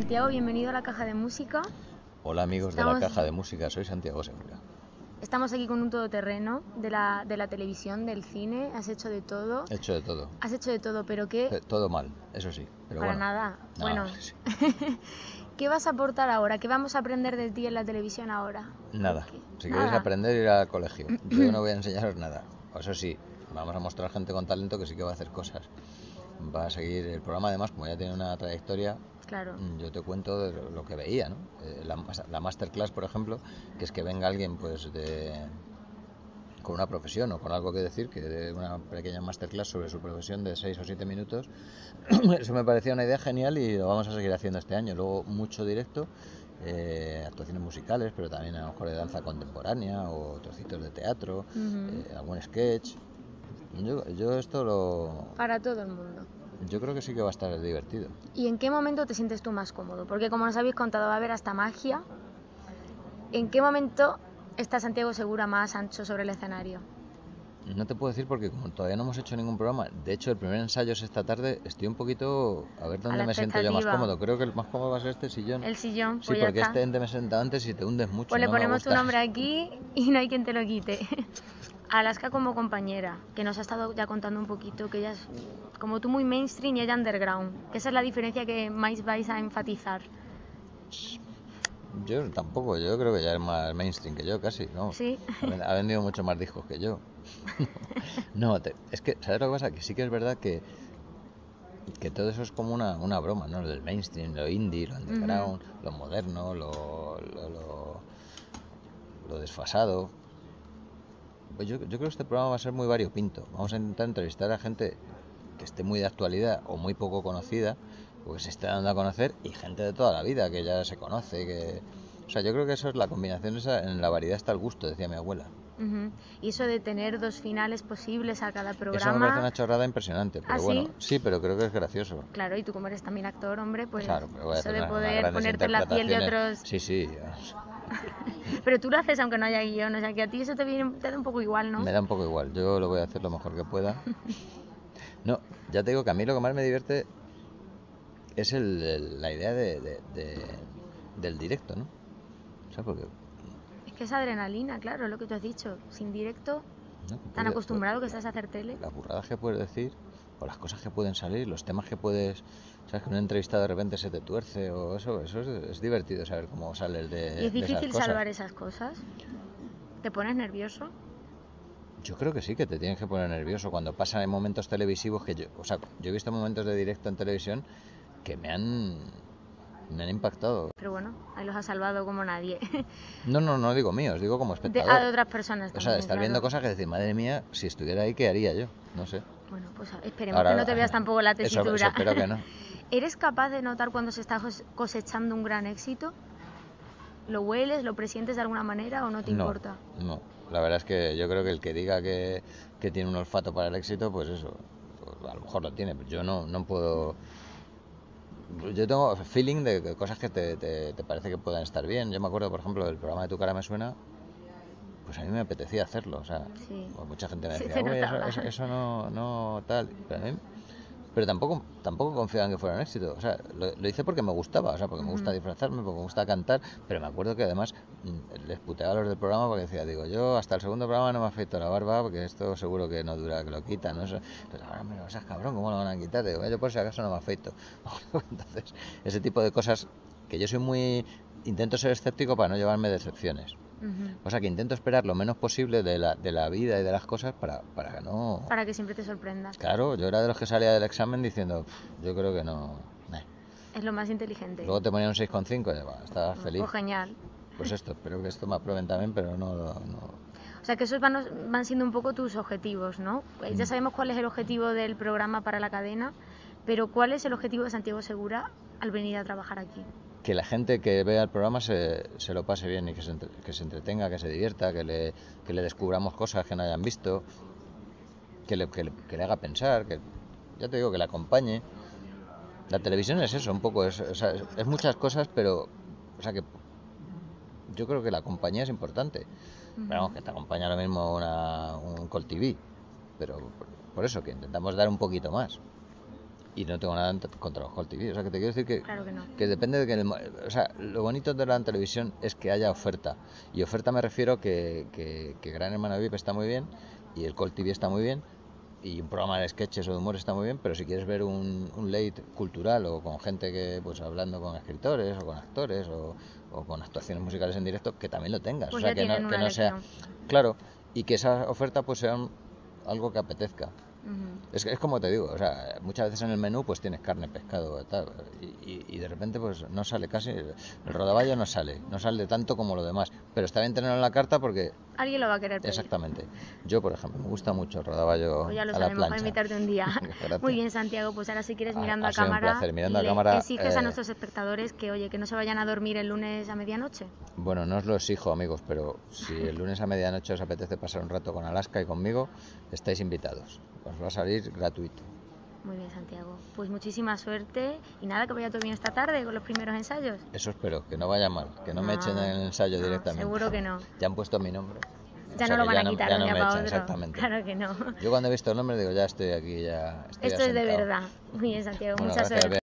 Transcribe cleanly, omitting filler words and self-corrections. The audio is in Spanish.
Santiago, bienvenido a La Caja de Música. Hola amigos de La Caja de Música, soy Santiago Segura. Estamos aquí con un todoterreno de la televisión, del cine. Has hecho de todo. He hecho de todo. Has hecho de todo, pero ¿qué? Todo mal, eso sí. Pero para bueno, nada. No, bueno, sí. ¿Qué vas a aportar ahora? ¿Qué vamos a aprender de ti en la televisión ahora? Nada. Si queréis aprender, ir al colegio. Yo no voy a enseñaros nada. Eso sí, vamos a mostrar gente con talento que sí que va a hacer cosas. Va a seguir el programa, además, como ya tiene una trayectoria, claro. Yo te cuento de lo que veía, ¿no? La masterclass, por ejemplo, que es que venga alguien pues con una profesión o con algo que decir, que dé una pequeña masterclass sobre su profesión de 6 o 7 minutos. Eso me parecía una idea genial y lo vamos a seguir haciendo este año. Luego mucho directo, actuaciones musicales, pero también a lo mejor de danza contemporánea o trocitos de teatro, algún sketch. Yo esto lo... Para todo el mundo. Yo creo que sí que va a estar divertido. ¿Y en qué momento te sientes tú más cómodo? Porque como nos habéis contado va a haber hasta magia. ¿En qué momento está Santiago Segura más ancho sobre el escenario? No te puedo decir porque como todavía no hemos hecho ningún programa. De hecho, el primer ensayo es esta tarde. Estoy un poquito a ver dónde me siento yo más cómodo. Creo que el más cómodo va a ser este sillón. El sillón. Sí, pues porque este me he sentado antes y te hundes mucho. Pues le ponemos tu nombre aquí y no hay quien te lo quite. Alaska como compañera, que nos ha estado ya contando un poquito, que ella es como tú muy mainstream y ella underground. Esa es la diferencia que más vais a enfatizar. Yo tampoco, yo creo que ella es más mainstream que yo casi, ¿no? Sí. Ha vendido mucho más discos que yo. No, es que, ¿sabes lo que pasa? Que sí que es verdad que todo eso es como una broma, ¿no? Lo del mainstream, lo indie, lo underground, lo moderno, lo desfasado. Yo creo que este programa va a ser muy variopinto. Vamos a intentar entrevistar a gente que esté muy de actualidad o muy poco conocida, porque se está dando a conocer, y gente de toda la vida que ya se conoce. O sea, yo creo que eso es la combinación esa, en la variedad está el gusto, decía mi abuela. Y eso de tener 2 finales posibles a cada programa... Eso me parece una chorrada impresionante, pero bueno, sí, pero creo que es gracioso. Claro, y tú como eres también actor, hombre, pues claro, pero eso de poder ponerte en la piel de otros... Sí, sí. Pero tú lo haces aunque no haya guión, o sea que a ti eso te da un poco igual, ¿no? Me da un poco igual, yo lo voy a hacer lo mejor que pueda. No, ya te digo que a mí lo que más me divierte es la idea del directo, ¿no? O sea, porque... Es que es adrenalina, claro, lo que tú has dicho, sin directo, no, tan acostumbrado que estás a hacer tele. Las burradas que puedes decir, o las cosas que pueden salir, los temas que puedes... ¿Sabes que una entrevista de repente se te tuerce o eso? Eso es divertido saber cómo sales de esas cosas. ¿Y es difícil salvar esas cosas? ¿Te pones nervioso? Yo creo que sí, que te tienes que poner nervioso. Cuando pasan en momentos televisivos que yo he visto momentos de directo en televisión que me han impactado. Pero bueno, ahí los ha salvado como nadie. No digo míos, digo como espectador. De otras personas también. O sea, de estar viendo cosas que decir, madre mía, si estuviera ahí, ¿qué haría yo? No sé. Bueno, pues esperemos que no te veas tampoco la tesitura. Eso espero que no. ¿Eres capaz de notar cuando se está cosechando un gran éxito? ¿Lo hueles, lo presientes de alguna manera o no te importa? No, la verdad es que yo creo que el que diga que tiene un olfato para el éxito, pues eso, pues a lo mejor lo tiene, pero yo no puedo... Yo tengo feeling de cosas que te parece que puedan estar bien. Yo me acuerdo, por ejemplo, del programa de Tu Cara Me Suena, pues a mí me apetecía hacerlo, o sea, pues mucha gente me decía, eso no tal, pero a mí... Pero tampoco confiaba en que fuera un éxito. O sea, lo hice porque me gustaba, o sea, porque me gusta disfrazarme, porque me gusta cantar. Pero me acuerdo que además les puteaba a los del programa porque decía, yo hasta el segundo programa no me afeito la barba porque esto seguro que no dura, que lo quitan, ¿no? Entonces, ahora me lo seas cabrón, ¿cómo lo van a quitar? Digo, yo por si acaso no me afeito. Entonces, ese tipo de cosas que yo soy muy... Intento ser escéptico para no llevarme decepciones. O sea, que intento esperar lo menos posible de la vida y de las cosas para que no... Para que siempre te sorprendas. Claro, yo era de los que salía del examen diciendo, yo creo que no... Es lo más inteligente. Luego te ponían un 6,5 y estabas feliz. Pues genial. Pues esto, espero que esto me aprueben también, pero no... O sea, que esos van siendo un poco tus objetivos, ¿no? Ya sabemos cuál es el objetivo del programa para la cadena, pero ¿cuál es el objetivo de Santiago Segura al venir a trabajar aquí? Que la gente que vea el programa se lo pase bien y que se entretenga, que se divierta, que le descubramos cosas que no hayan visto, que le haga pensar, que ya te digo, que le acompañe. La televisión es eso, un poco, es muchas cosas, pero o sea que yo creo que la compañía es importante. Vamos, que te acompaña ahora mismo un Call TV, pero por eso que intentamos dar un poquito más. y no tengo nada contra los call TV. O sea, que te quiero decir que, claro que no, que depende de que... o sea, lo bonito de la televisión es que haya oferta. Y oferta me refiero que Gran Hermano VIP está muy bien y el call TV está muy bien y un programa de sketches o de humor está muy bien, pero si quieres ver un late cultural o con gente que, pues, hablando con escritores o con actores o con actuaciones musicales en directo, que también lo tengas. Pues o sea, que no sea... Claro, y que esa oferta pues sea algo que apetezca. Uh-huh. Es como te digo, o sea, muchas veces en el menú pues tienes carne, pescado tal, y de repente pues no sale casi, el rodaballo no sale tanto como lo demás, pero está bien tenerlo en la carta porque... Alguien lo va a querer pedir. Exactamente. Yo, por ejemplo, me gusta mucho el rodaballo pues ya lo a sabemos, la plancha. Para invitarte un día. Muy bien, Santiago, pues ahora si quieres mirando a cámara, placer, mirando a cámara, exiges a nuestros espectadores que, oye, que no se vayan a dormir el lunes a medianoche. Bueno, no os lo exijo, amigos, pero si el lunes a medianoche os apetece pasar un rato con Alaska y conmigo, estáis invitados. Os va a salir gratuito. Muy bien, Santiago. Pues muchísima suerte y nada, que vaya todo bien esta tarde con los primeros ensayos. Eso espero, que no vaya mal, que no me echen en el ensayo directamente. Seguro que no. Ya han puesto mi nombre. Ya no lo van a quitar, ya no me echan, exactamente. Claro que no. Yo cuando he visto el nombre digo, ya estoy aquí, ya estoy asentado. Esto es de verdad. Muy bien, Santiago, mucha suerte.